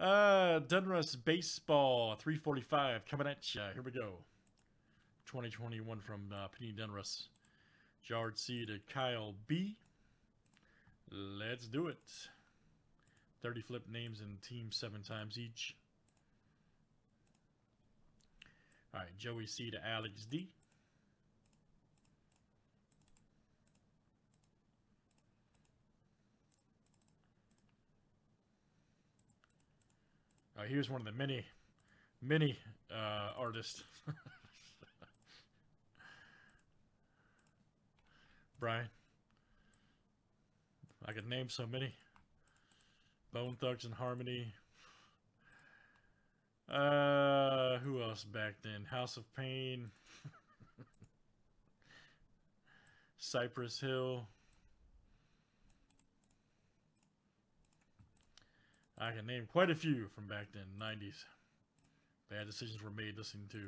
Donruss Baseball 345 coming at you. Here we go. 2021 from Panini Donruss. Jared C to Kyle B. Let's do it. 30 flip names and teams 7 times each. All right, Joey C to Alex D. Here's one of the many artists. Brian. I could name so many. Bone Thugs and Harmony. Who else back then? House of Pain. Cypress Hill. I can name quite a few from back then, 90s. Bad decisions were made listening to.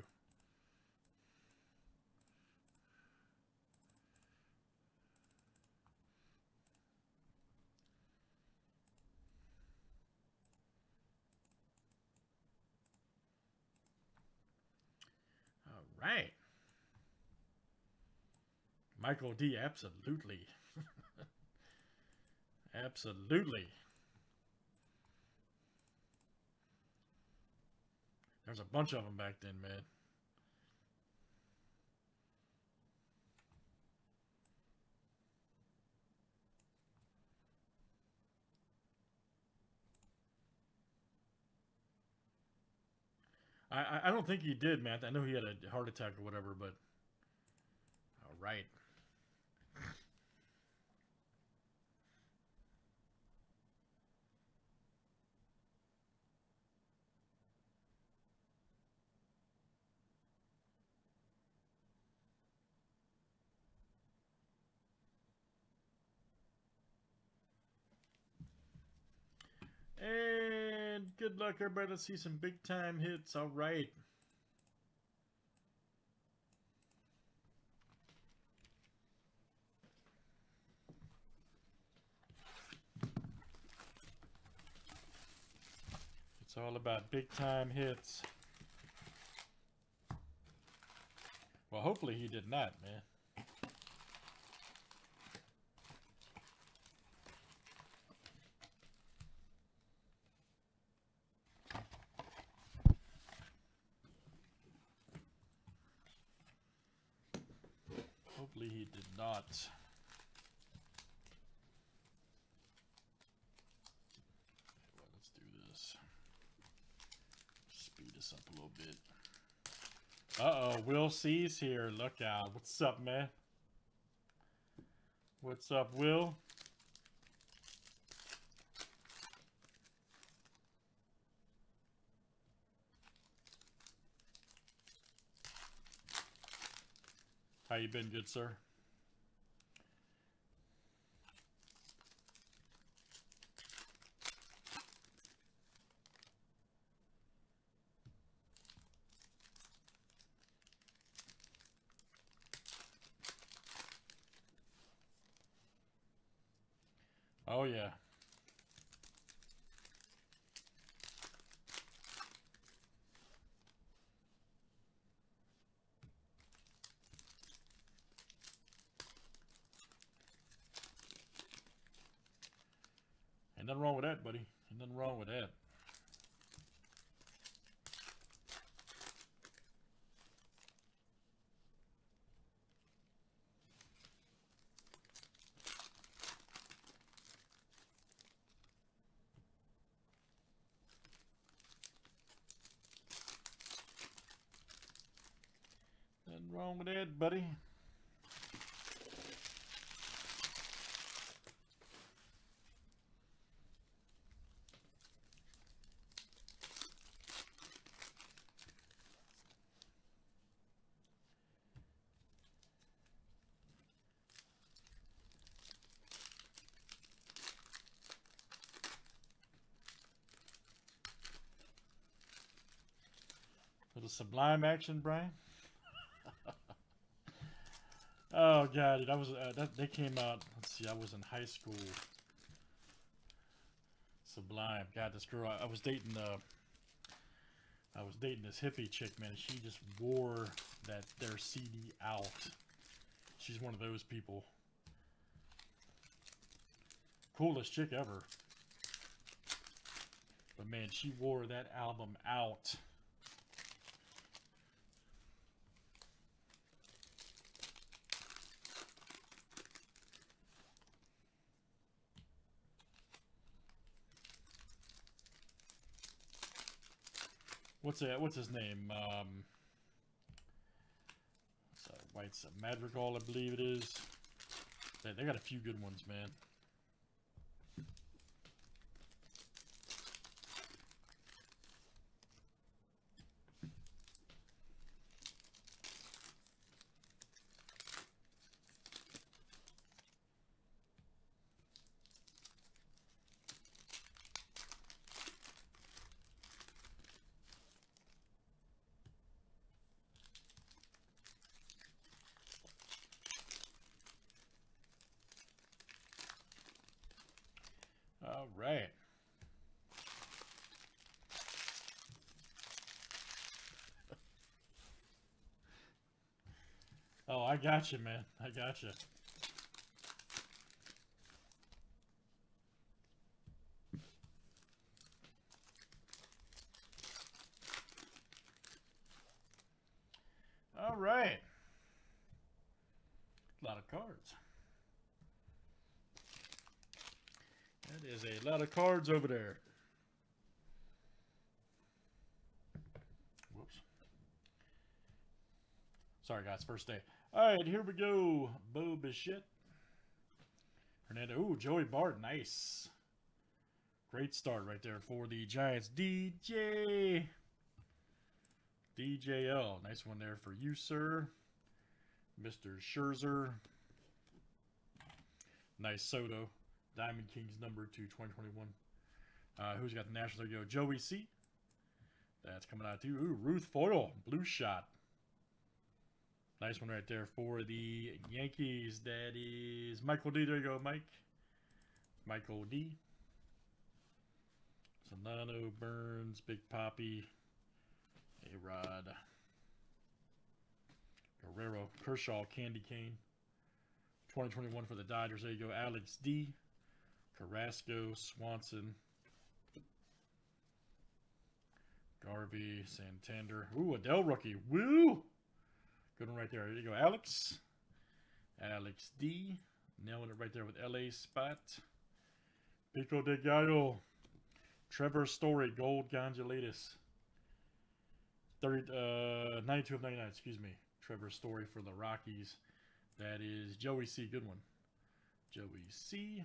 All right. Michael D, absolutely. Absolutely. There's a bunch of them back then, man. I don't think he did, Matt. I know he had a heart attack or whatever, but... All right. And good luck, everybody. Let's see some big time hits. All right. It's all about big time hits. Well, hopefully he did not, man. Hopefully he did not. Okay, well, let's do this. Speed this up a little bit. Uh-oh, Will C's here. Look out. What's up, man? What's up, Will? How you been, good sir? Oh yeah. Ain't nothing wrong with that, buddy. Ain't nothing wrong with that. Nothing wrong with that, buddy. Little Sublime action, Brian. Oh god, dude, I was that they came out. Let's see, I was in high school, Sublime. God, this girl, I was dating this hippie chick, man, and she just wore that their CD out. She's one of those people. Coolest chick ever. But man, she wore that album out. What's that? What's his name? What's that? White's a Madrigal, I believe it is. They got a few good ones, man. All right. Oh, I got you, man. I got you. All right. A lot of cards. That is a lot of cards over there. Whoops. Sorry, guys. First day. All right, here we go. Bo Bichette. Hernando. Ooh, Joey Bart. Nice. Great start right there for the Giants. DJL. Nice one there for you, sir. Mr. Scherzer. Nice Soto. Diamond Kings number 2/2021. Who's got the National? There you go. Joey C. That's coming out too. Ooh, Ruth Foyle. Blue shot. Nice one right there for the Yankees. That is Michael D. There you go, Mike. Michael D. Solano, Burns, Big Poppy, A Rod, Guerrero, Kershaw, Candy cane. 2021 for the Dodgers. There you go, Alex D. Carrasco, Swanson, Garvey, Santander. Ooh, Adell rookie. Woo! Good one right there. There you go, Alex. Alex D. Nailing it right there with LA spot. Pico de Gallo. Trevor Story, Gold Gondolatus. 92/99, excuse me. Trevor Story for the Rockies. That is Joey C. Good one. Joey C.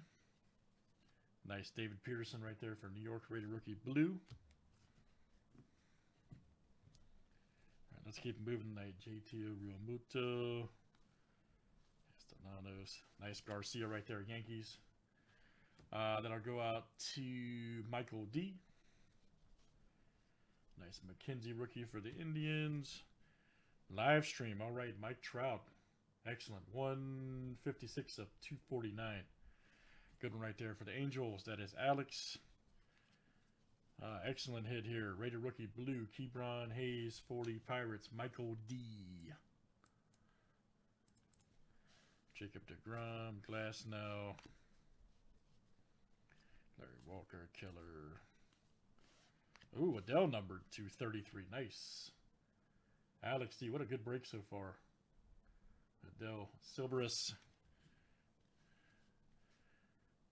Nice David Peterson right there for New York, rated rookie blue. All right, let's keep moving tonight. JT Realmuto. Estananos. Nice Garcia right there, Yankees. That'll go out to Michael D. Nice McKenzie rookie for the Indians. Live stream. All right, Mike Trout. Excellent. 156/249. Good one right there for the Angels. That is Alex. Excellent hit here. Rated rookie blue. Kebron Hayes for the Pirates. Michael D. Jacob DeGrom. Glasnow. Larry Walker. Keller. Ooh, Adell numbered 233. Nice. Alex D. What a good break so far. Adell, Silverus,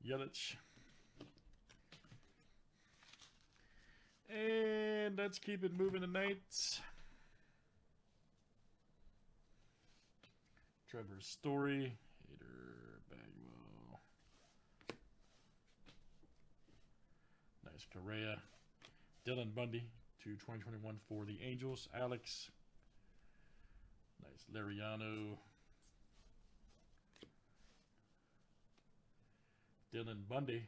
Yelich. And let's keep it moving tonight. Trevor Story, Hader, Bagwell. Nice Correa. Dylan Bundy, 2/2021 for the Angels. Alex. Nice Liriano. Dylan Bundy.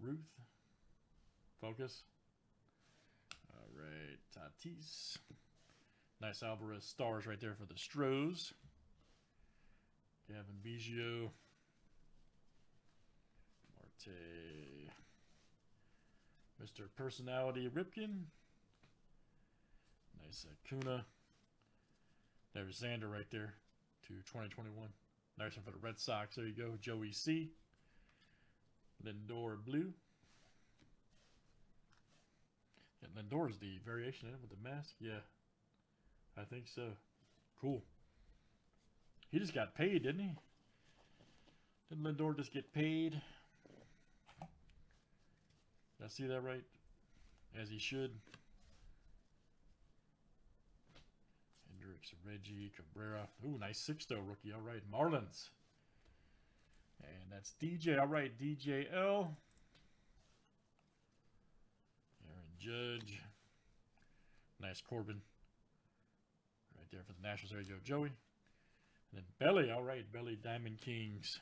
Ruth. Focus. Alright, Tatis. Nice Alvarez stars right there for the Stros. Gavin Biggio. Marte. Mr. Personality Ripken. Nice Acuna. There's Xander right there to 2021. Nice one for the Red Sox. There you go. Joey C. Lindor Blue. Yeah, Lindor's the variation in it with the mask. Yeah. I think so. Cool. He just got paid, didn't he? Didn't Lindor just get paid? Did I see that right? As he should. Hendricks, Reggie, Cabrera. Ooh, nice Sixto rookie. All right, Marlins. And that's DJ. All right, DJL. Aaron Judge. Nice Corbin. Right there for the Nationals. There you go, Joey. And then Belly. All right, Belly, Diamond Kings.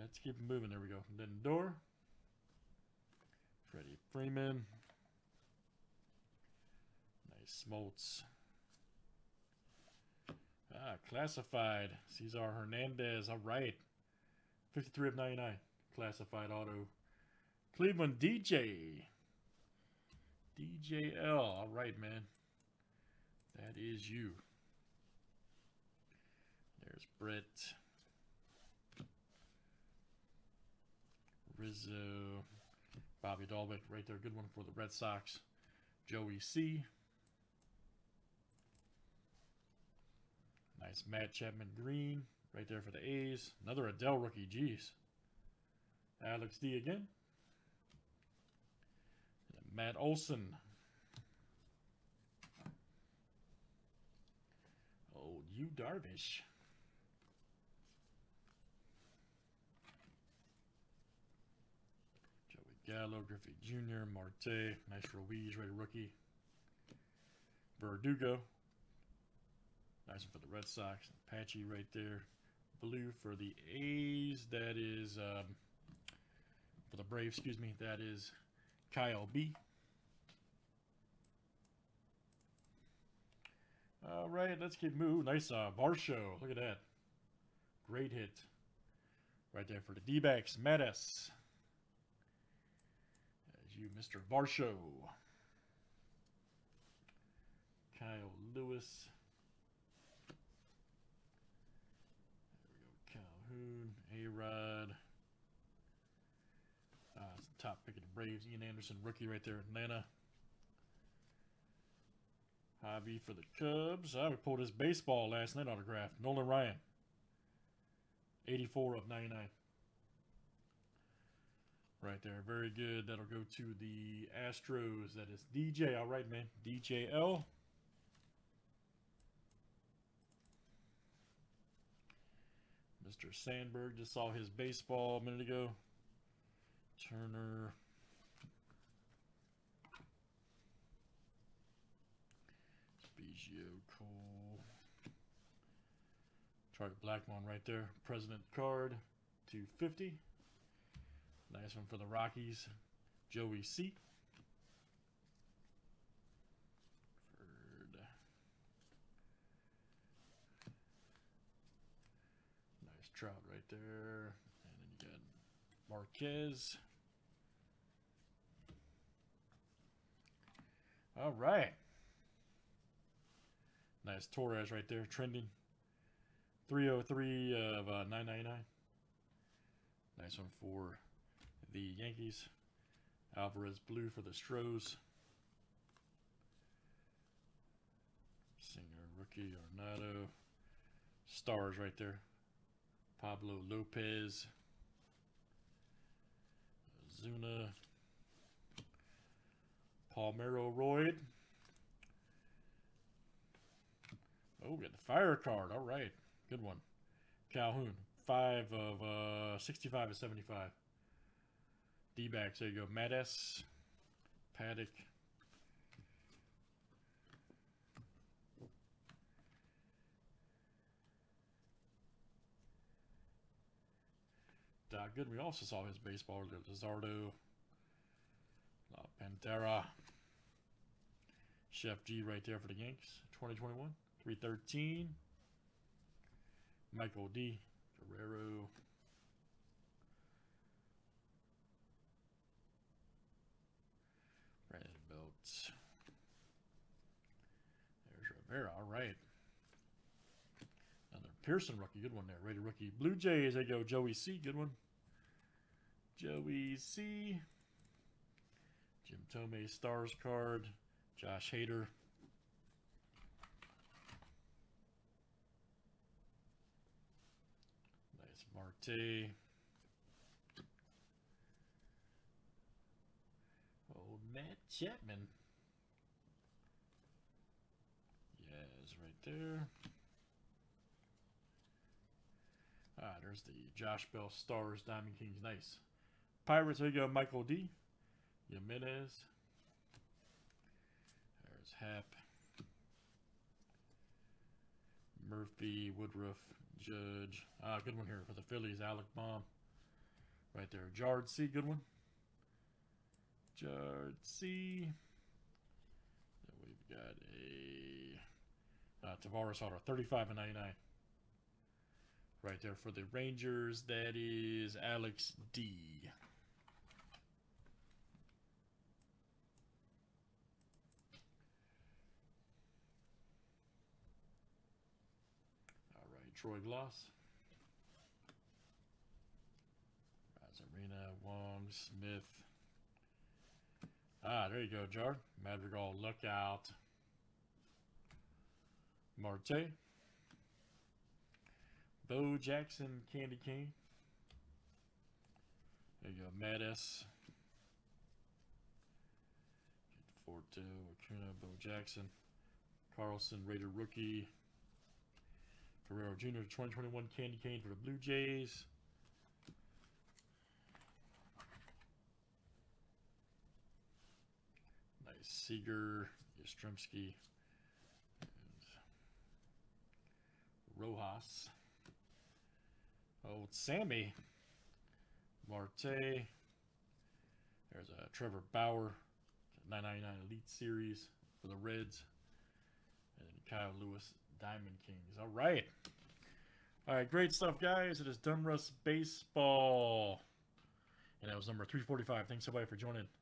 Let's keep moving. There we go. Lindor. Freddie Freeman. Nice Smoltz. Ah, classified. Cesar Hernandez. All right. 53 of 99. Classified auto. Cleveland DJ. DJL. All right, man. That is you. There's Brett. Rizzo. Bobby Dalbec right there. Good one for the Red Sox. Joey C. Nice Matt Chapman green right there for the A's. Another Adell rookie. Jeez. Alex D again. And Matt Olson. Old Yu Darvish. Gallo, Griffey Jr., Marte, nice Ruiz, right rookie. Verdugo, nice one for the Red Sox. Apache right there. Blue for the A's. That is for the Braves. Excuse me. That is Kyle B. All right, let's keep moving. Nice Varsho. Look at that. Great hit, right there for the D-backs. Mattis. You, Mr. Varsho. Kyle Lewis. There we go. Calhoun. A Rod. Top pick of the Braves. Ian Anderson, rookie right there in Atlanta. Javi for the Cubs. I would pull this baseball last night autograph. Nolan Ryan. 84 of 99. Right there. Very good. That'll go to the Astros. That is DJ. All right, man. DJL. Mr. Sandberg just saw his baseball a minute ago. Turner. Biggio, Cole. Charlie Blackmon right there. President card. 250. Nice one for the Rockies, Joey C. Bird. Nice Trout right there. And then you got Marquez. All right. Nice Torres right there, trending. 303 of 999. Nice one for the Yankees. Alvarez blue for the Stros. Singer rookie. Arnado. Stars right there. Pablo Lopez. Zuna. Palmero Royd. Oh, we got the fire card. All right. Good one. Calhoun. 5 of 65 to 75. D-backs, there you go. Mattis, Paddock, Doc Good. We also saw his baseball. Lizardo, La Pantera, Chef G right there for the Yanks. 2021, 313. Michael D, Guerrero, Pirates. There's Rivera. All right. Another Pearson rookie. Good one there. Rated rookie. Blue Jays. There you go. Joey C. Good one. Joey C. Jim Tomei Stars card. Josh Hader. Nice Marte. Old Matt Chapman. Yes, right there. Ah, there's the Josh Bell Stars Diamond Kings. Nice. Pirates, there you go. Michael D. Jimenez. There's Hap. Murphy, Woodruff, Judge. Ah, good one here for the Phillies. Alec Baum. Right there. Jard C. Good one. Jard C. Then we've got a Tavares auto, 35/99. Right there for the Rangers. That is Alex D. All right, Troy Gloss. Razarena, Wong, Smith. Ah, there you go, Jar. Madrigal, Lookout. Marte. Bo Jackson, Candy cane. There you go, Mattis. Forte, Acuna, Bo Jackson. Carlson, Raider rookie. Guerrero Jr., 2021 Candy cane for the Blue Jays. Nice Seager, Yastrzemski, and Rojas. Old Sammy, Marte. There's a Trevor Bauer, 999 Elite Series for the Reds, and then Kyle Lewis, Diamond Kings. All right, great stuff, guys. It is Donruss Baseball, and that was number 345. Thanks everybody for joining.